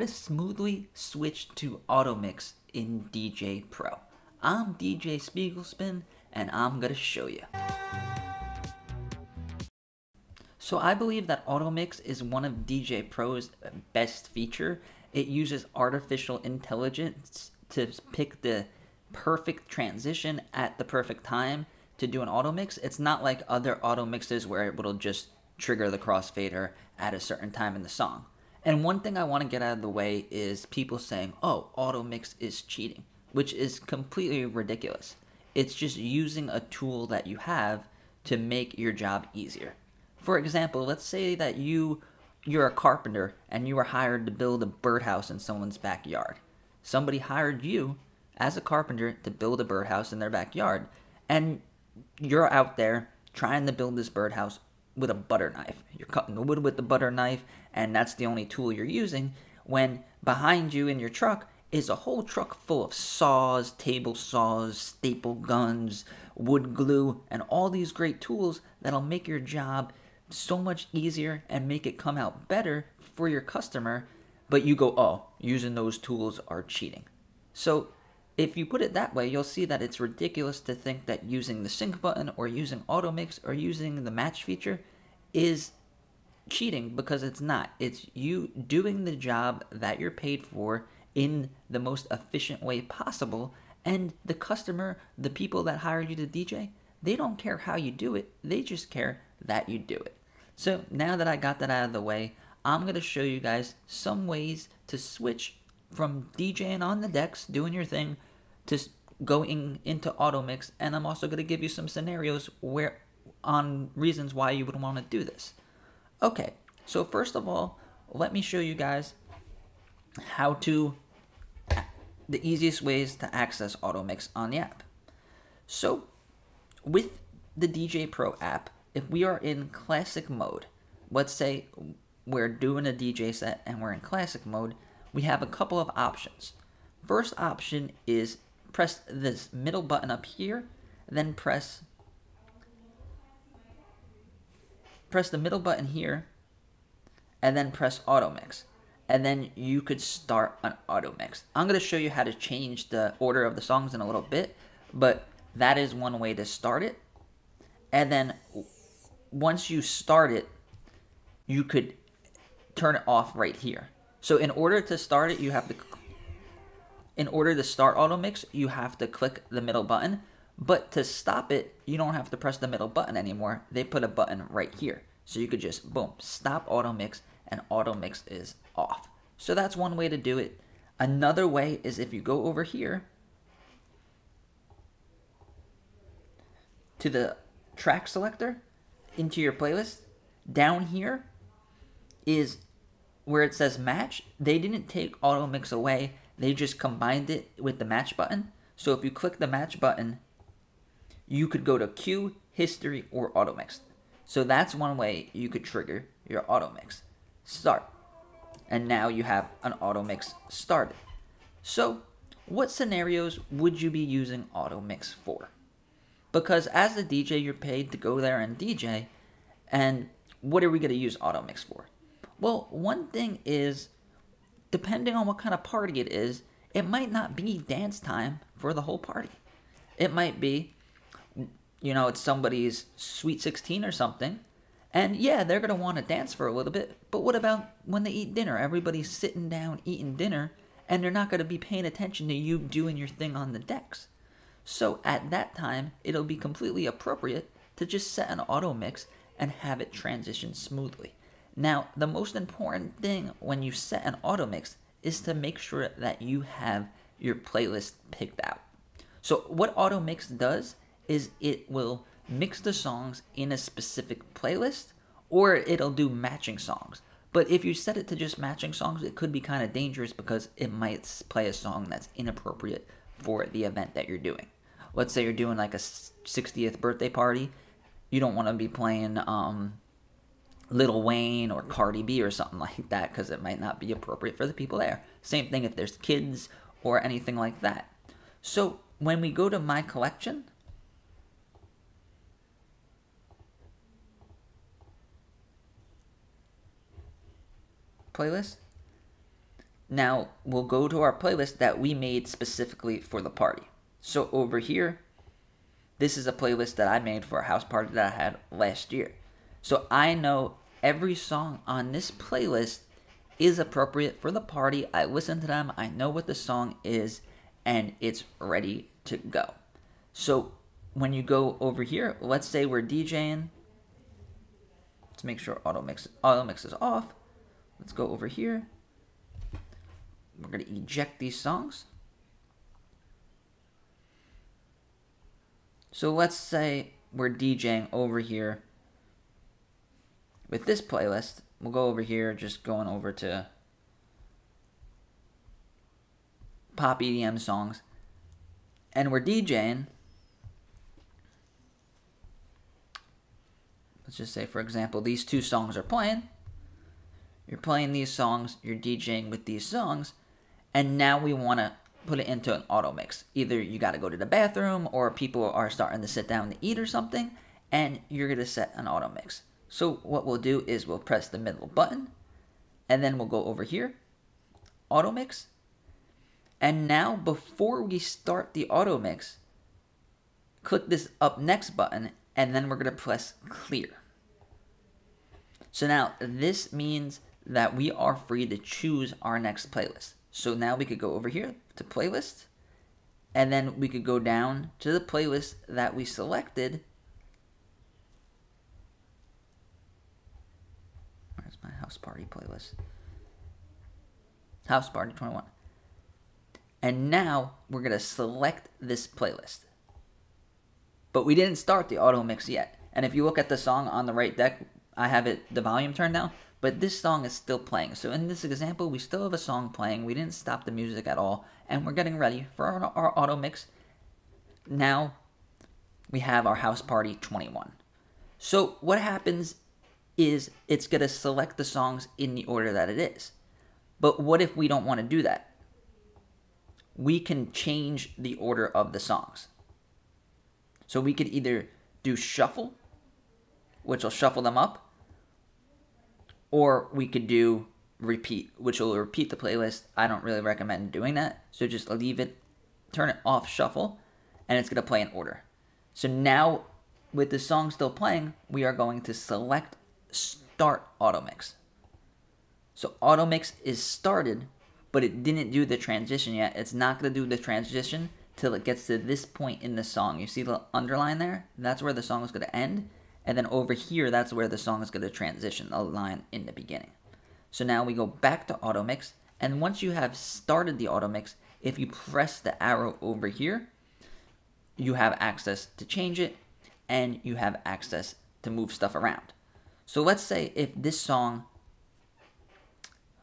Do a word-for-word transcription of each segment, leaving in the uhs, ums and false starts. how to smoothly switch to Automix in D J Pro. I'm D J Spiegelspin, and I'm gonna show you. So I believe that Automix is one of D J Pro's best feature. It uses artificial intelligence to pick the perfect transition at the perfect time to do an automix. It's not like other automixes where it will just trigger the crossfader at a certain time in the song. And one thing I want to get out of the way is people saying, oh, automix is cheating, which is completely ridiculous. It's just using a tool that you have to make your job easier. For example, let's say that you, you're a carpenter and you were hired to build a birdhouse in someone's backyard. Somebody hired you as a carpenter to build a birdhouse in their backyard, and you're out there trying to build this birdhouse with a butter knife. You're cutting the wood with the butter knife, and that's the only tool you're using, when behind you in your truck is a whole truck full of saws, table saws, staple guns, wood glue, and all these great tools that'll make your job so much easier and make it come out better for your customer, but you go, oh, using those tools are cheating. So if you put it that way, you'll see that it's ridiculous to think that using the sync button or using automix or using the match feature is cheating, because it's not. It's you doing the job that you're paid for in the most efficient way possible, and the customer, the people that hire you to D J, they don't care how you do it, they just care that you do it. So now that I got that out of the way, I'm going to show you guys some ways to switch from DJing on the decks, doing your thing, to going into automix, and I'm also going to give you some scenarios where on reasons why you would want to do this. Okay, so first of all, let me show you guys how to the easiest ways to access automix on the app. So with the D J Pro app, if we are in classic mode, let's say we're doing a D J set and we're in classic mode, we have a couple of options. First option is press this middle button up here, then press press the middle button here, and then press automix, and then you could start an automix. I'm going to show you how to change the order of the songs in a little bit, but that is one way to start it. And then once you start it, you could turn it off right here. So in order to start it, you have to in order to start automix, you have to click the middle button, but to stop it, you don't have to press the middle button anymore. They put a button right here. So you could just boom, stop automix, and automix is off. So that's one way to do it. Another way is if you go over here to the track selector into your playlist, down here is where it says match. They didn't take automix away, they just combined it with the match button. So if you click the match button, you could go to queue, history, or automix. So that's one way you could trigger your automix start. And now you have an automix started. So what scenarios would you be using automix for? Because as a D J, you're paid to go there and D J, and what are we going to use automix for? Well, one thing is, depending on what kind of party it is, it might not be dance time for the whole party. It might be, you know, it's somebody's sweet sixteen or something, and yeah, they're going to want to dance for a little bit, but what about when they eat dinner? Everybody's sitting down eating dinner, and they're not going to be paying attention to you doing your thing on the decks. So at that time, it'll be completely appropriate to just set an automix and have it transition smoothly. Now, the most important thing when you set an automix is to make sure that you have your playlist picked out. So what automix does is it will mix the songs in a specific playlist, or it'll do matching songs. But if you set it to just matching songs, it could be kind of dangerous because it might play a song that's inappropriate for the event that you're doing. Let's say you're doing like a sixtieth birthday party. You don't want to be playing um, Lil Wayne or Cardi B or something like that, because it might not be appropriate for the people there. Same thing if there's kids or anything like that. So when we go to my collection, playlist, Now we'll go to our playlist that we made specifically for the party. So over here, this is a playlist that I made for a house party that I had last year. So I know every song on this playlist is appropriate for the party. I listen to them, I know what the song is, and it's ready to go. So when you go over here, let's say we're DJing. Let's make sure Automix, Automix is off. Let's go over here. We're going to eject these songs. So let's say we're DJing over here with this playlist. We'll go over here, just going over to pop E D M songs. And we're DJing. Let's just say, for example, these two songs are playing. You're playing these songs, you're DJing with these songs, and now we want to put it into an auto mix. Either you got to go to the bathroom, or people are starting to sit down to eat or something, and you're going to set an auto mix. So what we'll do is we'll press the middle button, and then we'll go over here, auto mix. And now before we start the auto mix, click this up next button, and then we're going to press clear. So now this means that we are free to choose our next playlist. So now we could go over here to playlist, and then we could go down to the playlist that we selected. Where's my house party playlist? House party twenty-one. And now we're going to select this playlist. But we didn't start the auto mix yet. And if you look at the song on the right deck, I have it the volume turned down, but this song is still playing. So in this example, we still have a song playing. We didn't stop the music at all, and we're getting ready for our, our auto mix. Now we have our house party twenty-one. So what happens is it's going to select the songs in the order that it is. But what if we don't want to do that? We can change the order of the songs. So we could either do shuffle, which will shuffle them up, or we could do repeat, which will repeat the playlist. I don't really recommend doing that, so just leave it, turn it off shuffle, and it's going to play in order. So now, with the song still playing, we are going to select Start Automix. So Automix is started, but it didn't do the transition yet. It's not going to do the transition till it gets to this point in the song. You see the underline there? That's where the song is going to end. And then over here, that's where the song is going to transition, a line in the beginning. So now we go back to auto mix. And once you have started the auto mix, if you press the arrow over here, you have access to change it, and you have access to move stuff around. So let's say if this song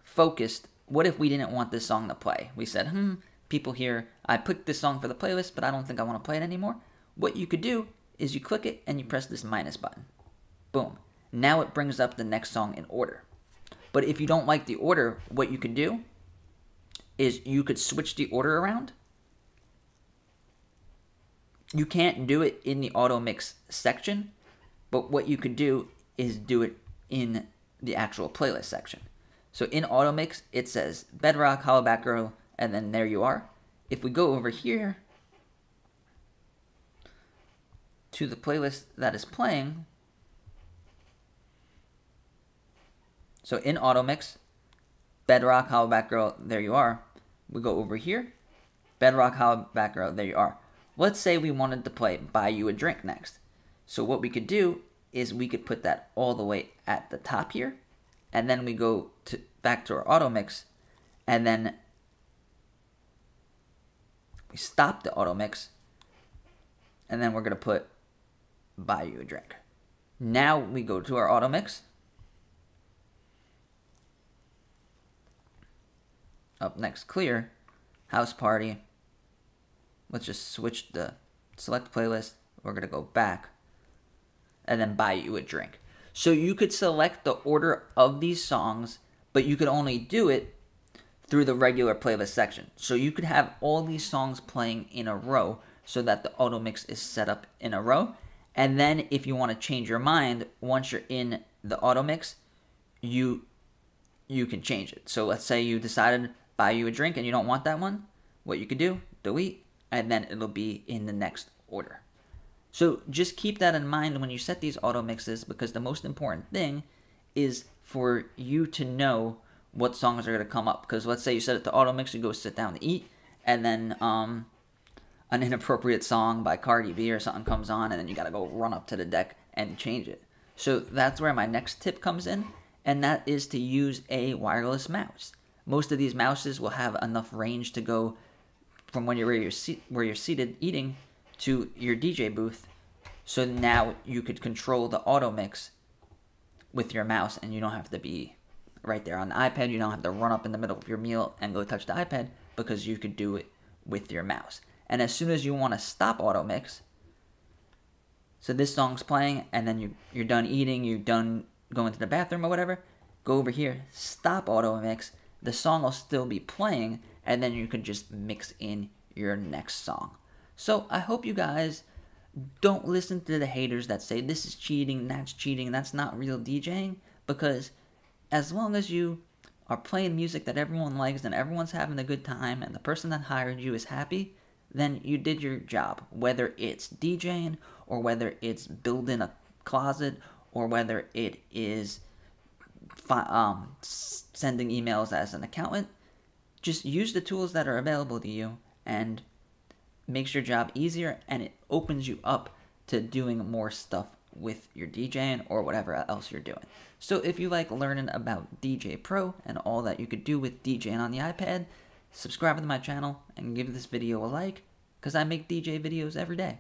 focused, what if we didn't want this song to play? We said, hmm, people here, I picked this song for the playlist, but I don't think I want to play it anymore. What you could do is you click it and you press this minus button. Boom. Now it brings up the next song in order. But if you don't like the order, what you can do is you could switch the order around. You can't do it in the auto mix section, but what you could do is do it in the actual playlist section. So in auto mix, it says Bedrock, Hollaback Girl, and then there you are. If we go over here to the playlist that is playing, so in auto mix, Bedrock, Hollaback Girl, there you are. We go over here, Bedrock, Hollaback Girl, there you are. Let's say we wanted to play Buy You a Drink next. So what we could do is we could put that all the way at the top here, and then we go to back to our auto mix, and then we stop the auto mix, and then we're going to put Buy You a Drink. Now we go to our auto mix. Up next, clear, house party. Let's just switch the select playlist. We're going to go back and then Buy You a Drink. So you could select the order of these songs, but you could only do it through the regular playlist section. So you could have all these songs playing in a row so that the auto mix is set up in a row. And then if you want to change your mind, once you're in the auto mix, you, you can change it. So let's say you decided, buy you a drink and you don't want that one, what you could do, delete, and then it'll be in the next order. So just keep that in mind when you set these auto mixes, because the most important thing is for you to know what songs are going to come up. Because let's say you set it to auto mix, you go sit down to eat, and then um, an inappropriate song by Cardi B or something comes on, and then you got to go run up to the deck and change it. So that's where my next tip comes in, and that is to use a wireless mouse. Most of these mouses will have enough range to go from when you're where you're, se where you're seated eating to your D J booth. So now you could control the auto mix with your mouse, and you don't have to be right there on the iPad. You don't have to run up in the middle of your meal and go touch the iPad, because you could do it with your mouse. And as soon as you want to stop auto mix, so this song's playing, and then you, you're done eating, you're done going to the bathroom or whatever, go over here, stop auto mix, the song will still be playing, and then you can just mix in your next song. So I hope you guys don't listen to the haters that say this is cheating, that's cheating, that's not real DJing, because as long as you are playing music that everyone likes and everyone's having a good time and the person that hired you is happy, then you did your job, whether it's DJing or whether it's building a closet or whether it is um, sending emails as an accountant. Just use the tools that are available to you, and makes your job easier, and it opens you up to doing more stuff with your DJing or whatever else you're doing. So if you like learning about Djay Pro and all that you could do with DJing on the iPad, subscribe to my channel and give this video a like, because I make D J videos every day.